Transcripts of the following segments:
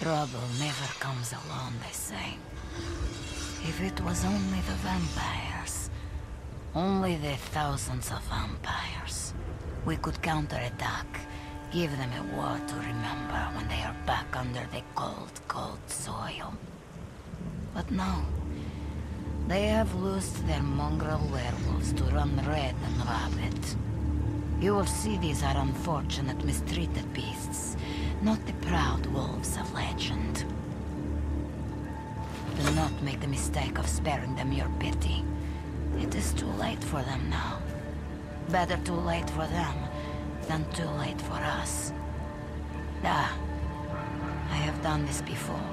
Trouble never comes alone, they say. If it was only the vampires, only the thousands of vampires, we could counterattack, give them a war to remember when they are back under the cold, cold soil. But no, they have loosed their mongrel werewolves to run red and rabid. You will see these are unfortunate, mistreated beasts, not the proud wolves of legend. Do not make the mistake of sparing them your pity. It is too late for them now. Better too late for them than too late for us. Ah, I have done this before.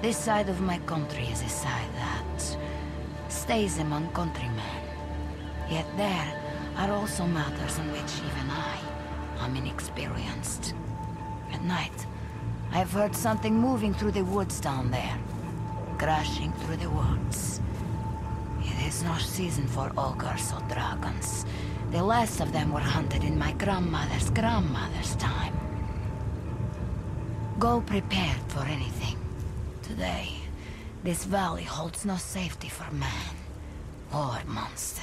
This side of my country is a side that stays among countrymen. Yet there are also matters in which even I am inexperienced. At night, I've heard something moving through the woods down there. Crashing through the woods. It is no season for ogres or dragons. The last of them were hunted in my grandmother's grandmother's time. Go prepared for anything. Today, this valley holds no safety for man or monster.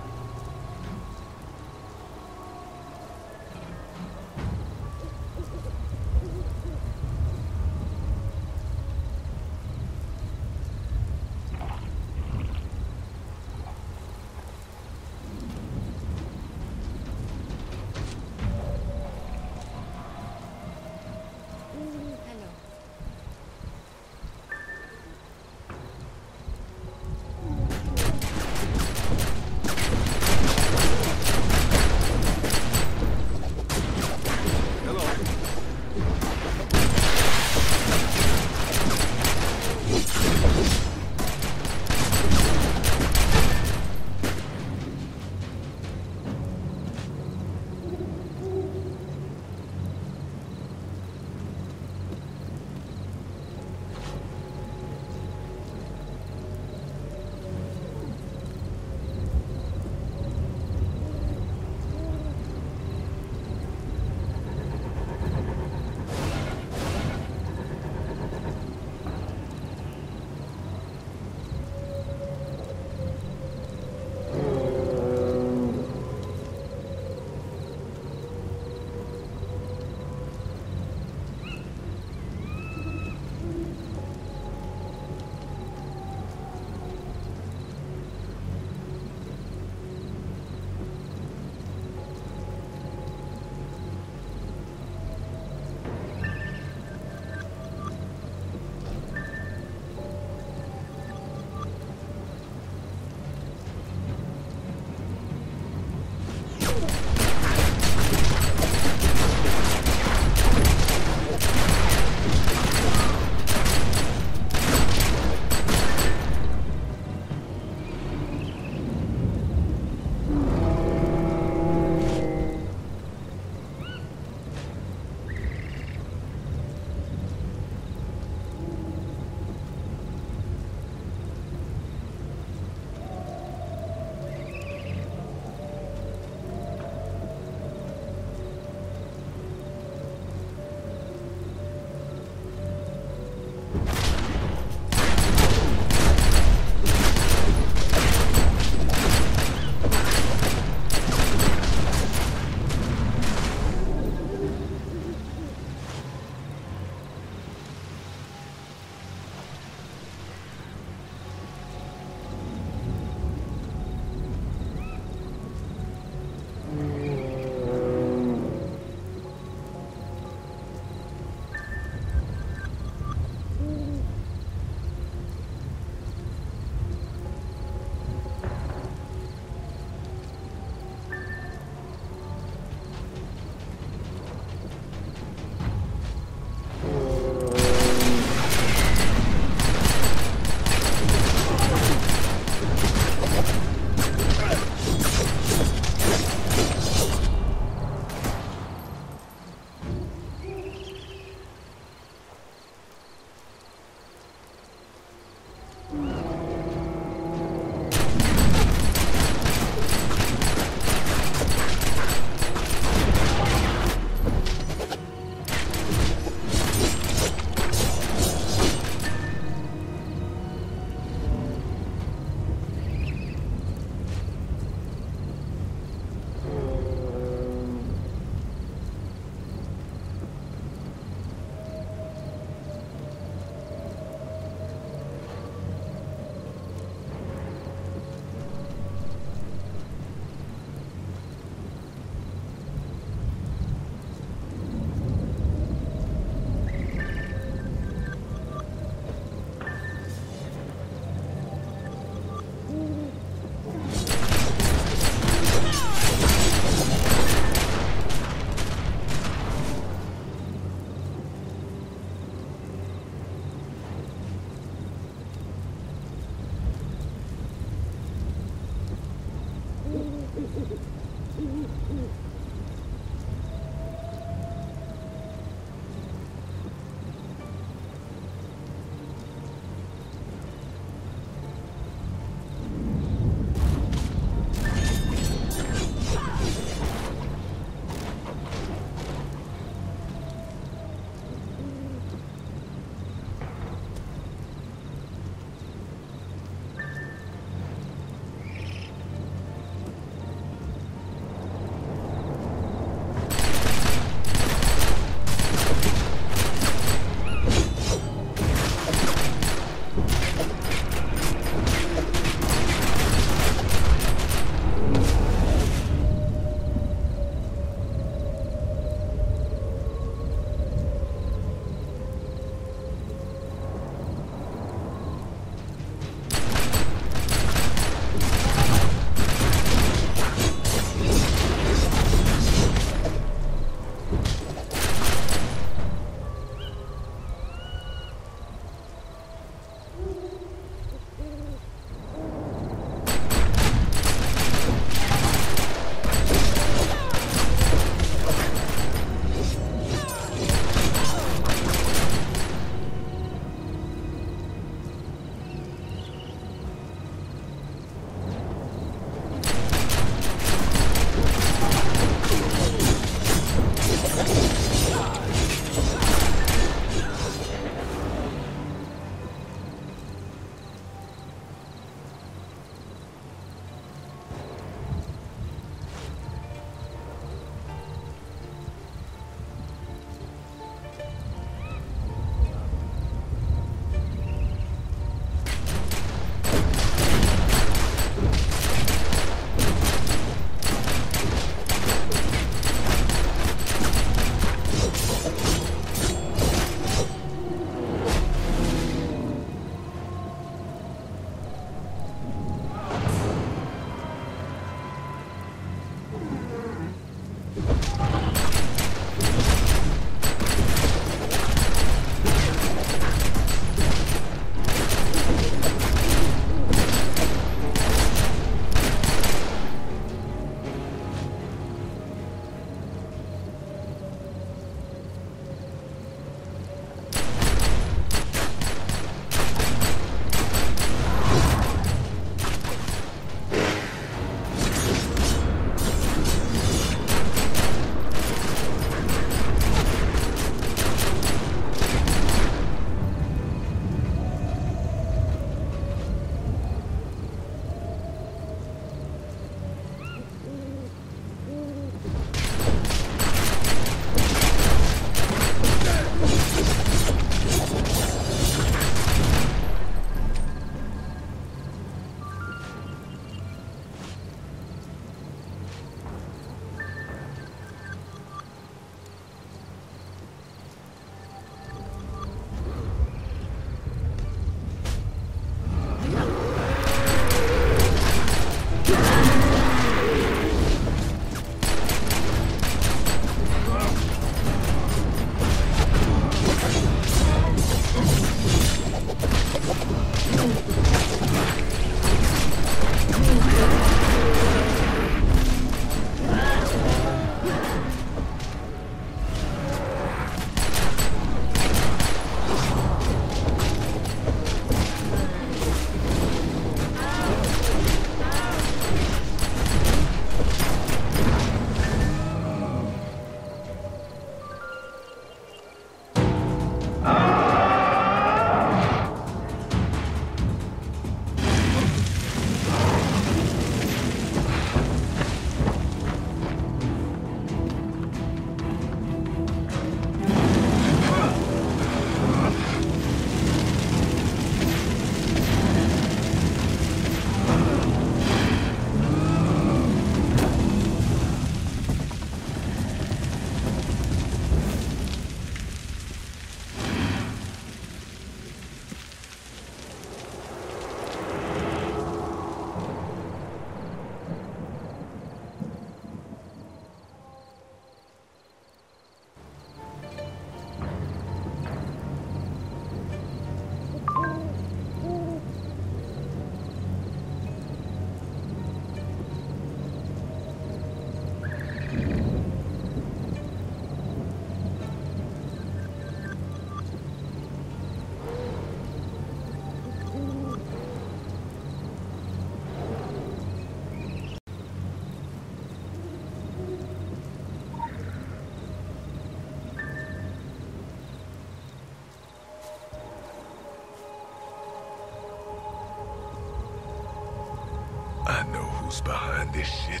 what's behind this shit.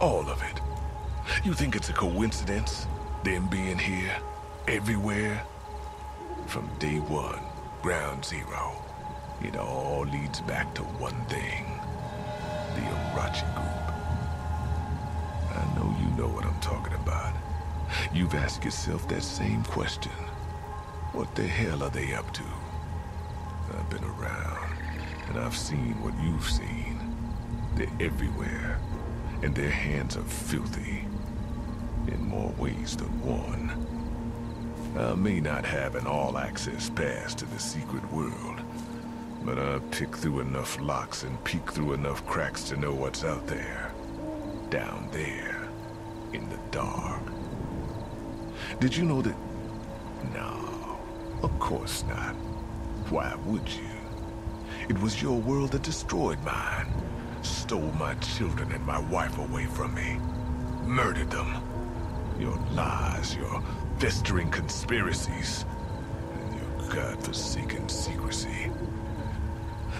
All of it. You think it's a coincidence? Them being here? Everywhere? From day one, ground zero, it all leads back to one thing. The Orochi Group. I know you know what I'm talking about. You've asked yourself that same question. What the hell are they up to? I've been around, and I've seen what you've seen. They're everywhere, and their hands are filthy. In more ways than one. I may not have an all-access pass to the secret world, but I pick through enough locks and peek through enough cracks to know what's out there. Down there. In the dark. Did you know that... No, of course not. Why would you? It was your world that destroyed mine. Stole my children and my wife away from me. Murdered them. Your lies, your festering conspiracies, and your godforsaken secrecy.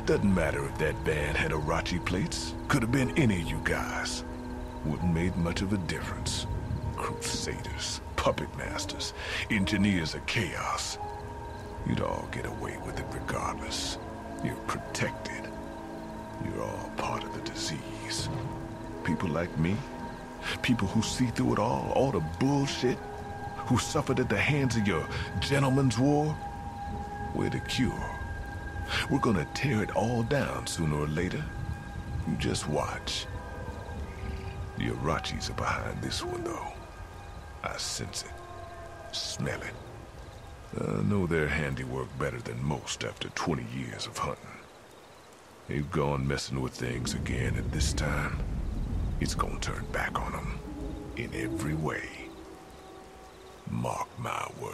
Doesn't matter if that band had Orochi plates. Could have been any of you guys. Wouldn't made much of a difference. Crusaders, puppet masters, engineers of chaos. You'd all get away with it regardless. You're protected. You're all part of the disease. People like me, people who see through it all the bullshit, who suffered at the hands of your gentleman's war, we're the cure. We're gonna tear it all down sooner or later. You just watch. The Orochis are behind this one, though. I sense it. Smell it. I know their handiwork better than most after 20 years of hunting. They've gone messing with things again, and this time, it's gonna turn back on them. In every way. Mark my word.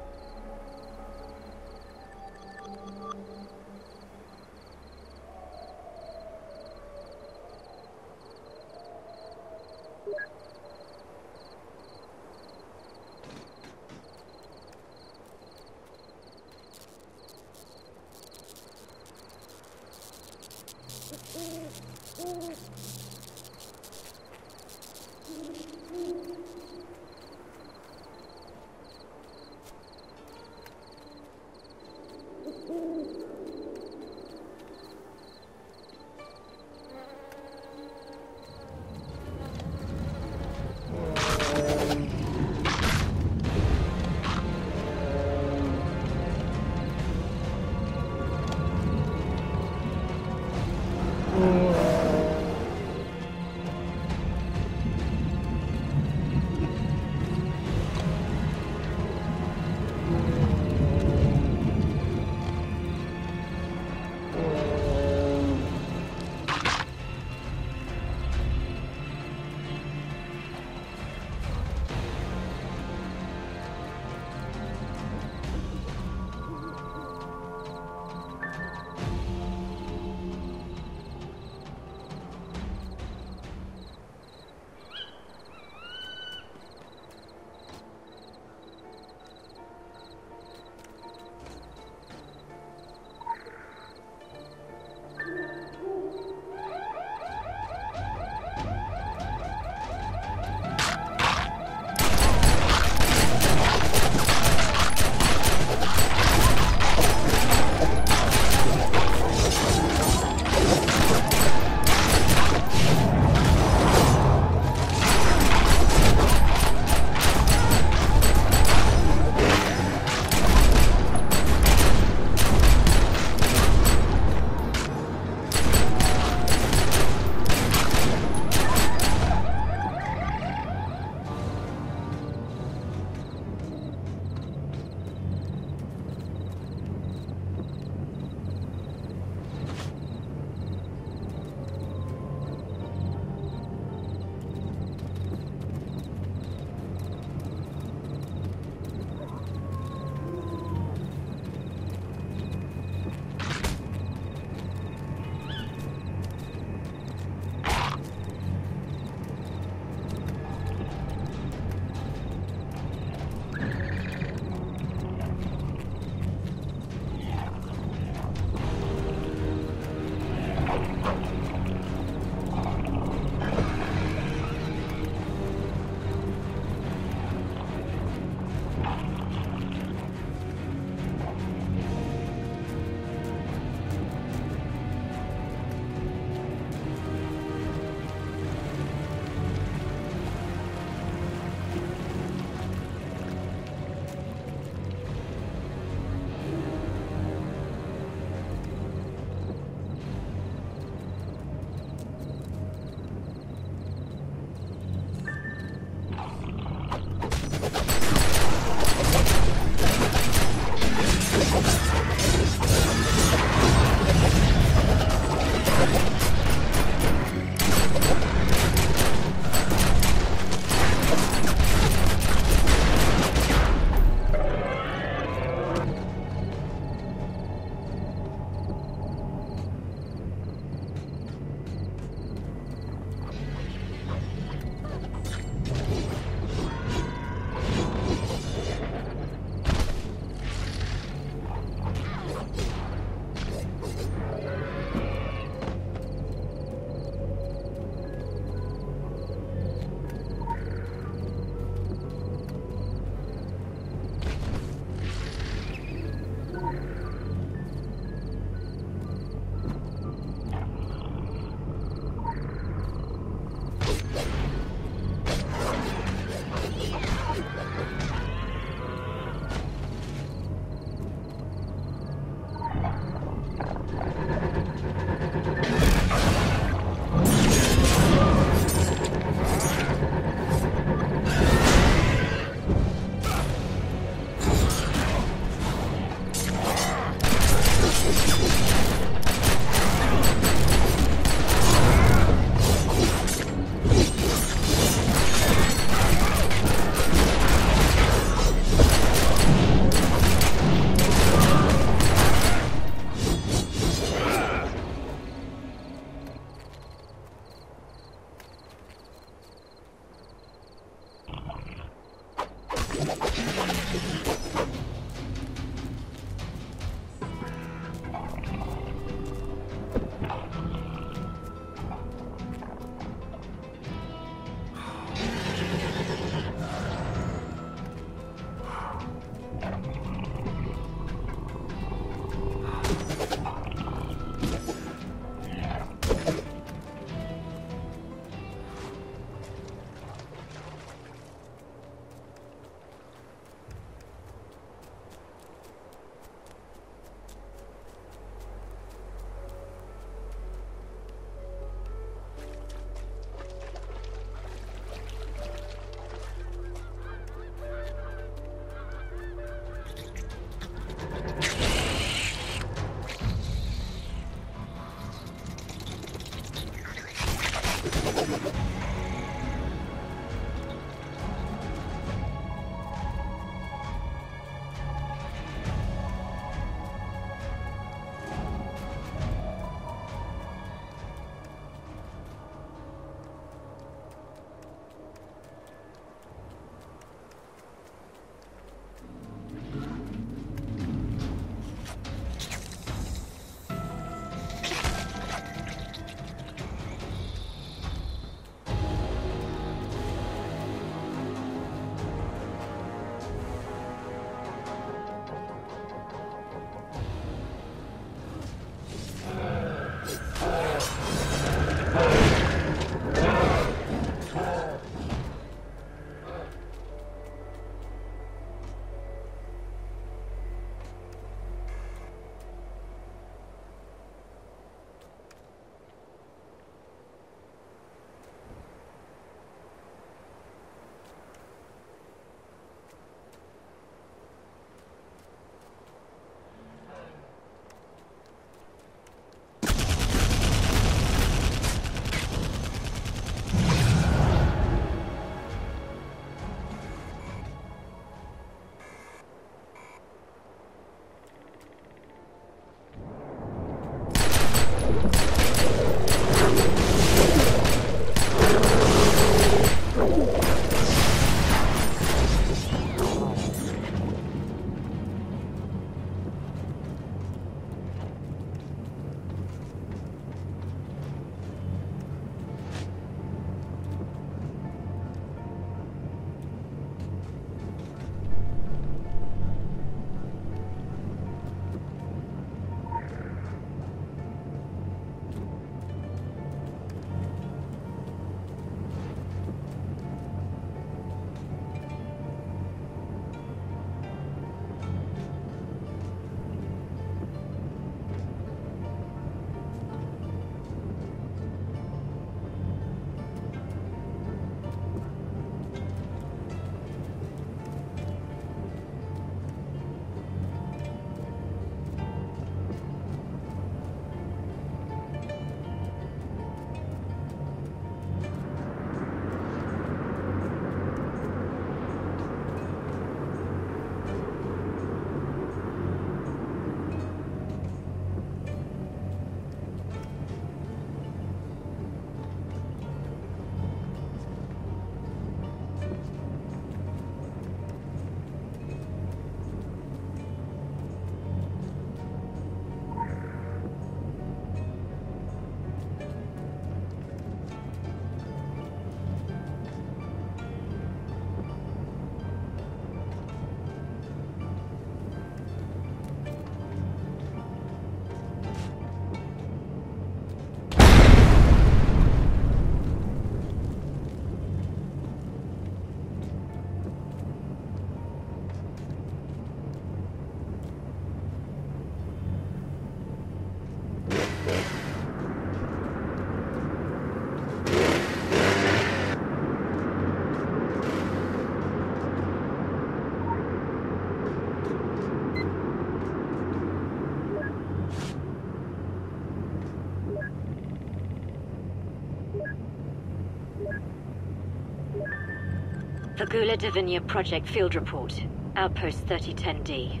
The Gula Divinia Project Field Report, Outpost 3010D,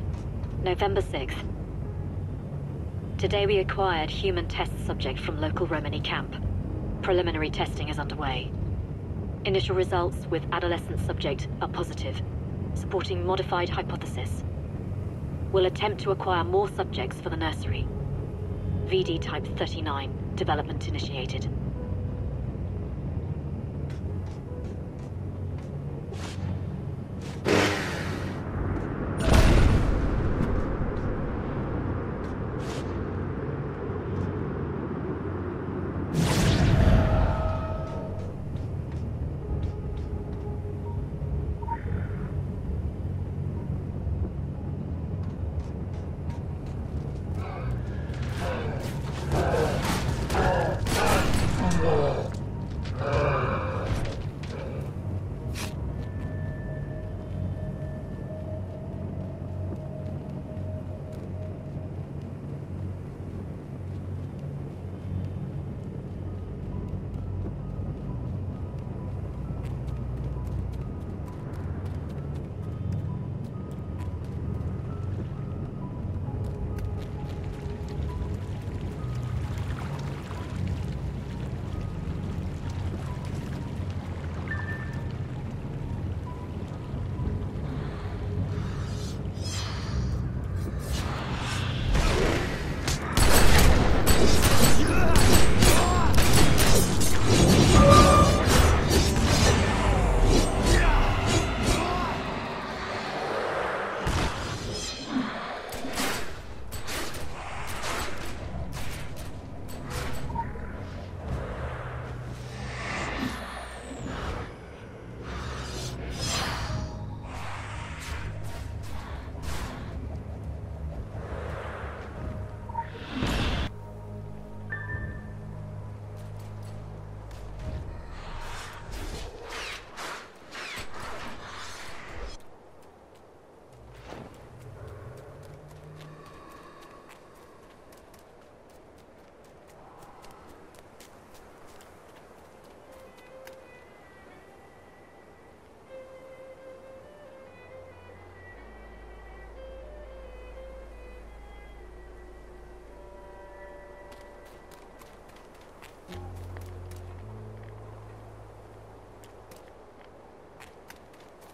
November 6th. Today we acquired human test subject from local Romani camp. Preliminary testing is underway. Initial results with adolescent subject are positive, supporting modified hypothesis. We'll attempt to acquire more subjects for the nursery. VD Type 39, development initiated.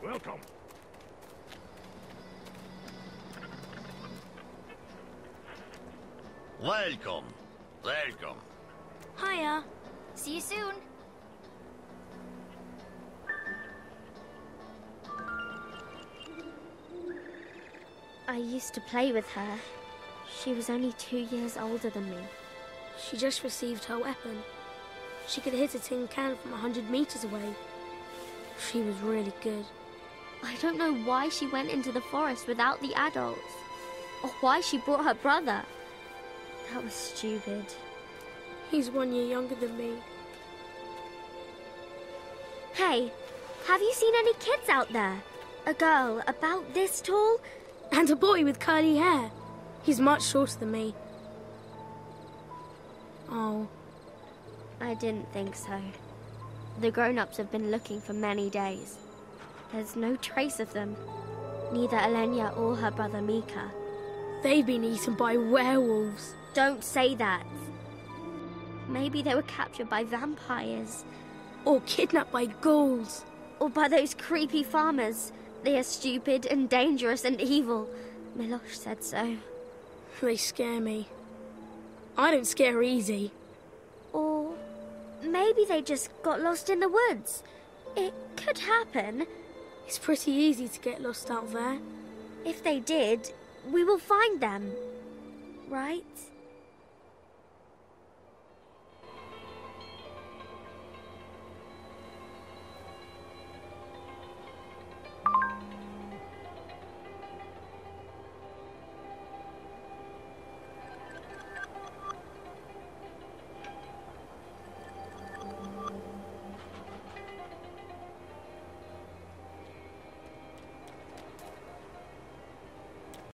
Welcome. Welcome. Welcome. Hiya. See you soon. I used to play with her. She was only 2 years older than me. She just received her weapon. She could hit a tin can from 100 meters away. She was really good. I don't know why she went into the forest without the adults, or why she brought her brother. That was stupid. He's 1 year younger than me. Hey, have you seen any kids out there? A girl about this tall? And a boy with curly hair. He's much shorter than me. Oh. I didn't think so. The grown-ups have been looking for many days. There's no trace of them. Neither Alenya or her brother Mika. They've been eaten by werewolves. Don't say that. Maybe they were captured by vampires. Or kidnapped by ghouls. Or by those creepy farmers. They are stupid and dangerous and evil. Milosz said so. They scare me. I don't scare easy. Or maybe they just got lost in the woods. It could happen. It's pretty easy to get lost out there. If they did, we will find them, right?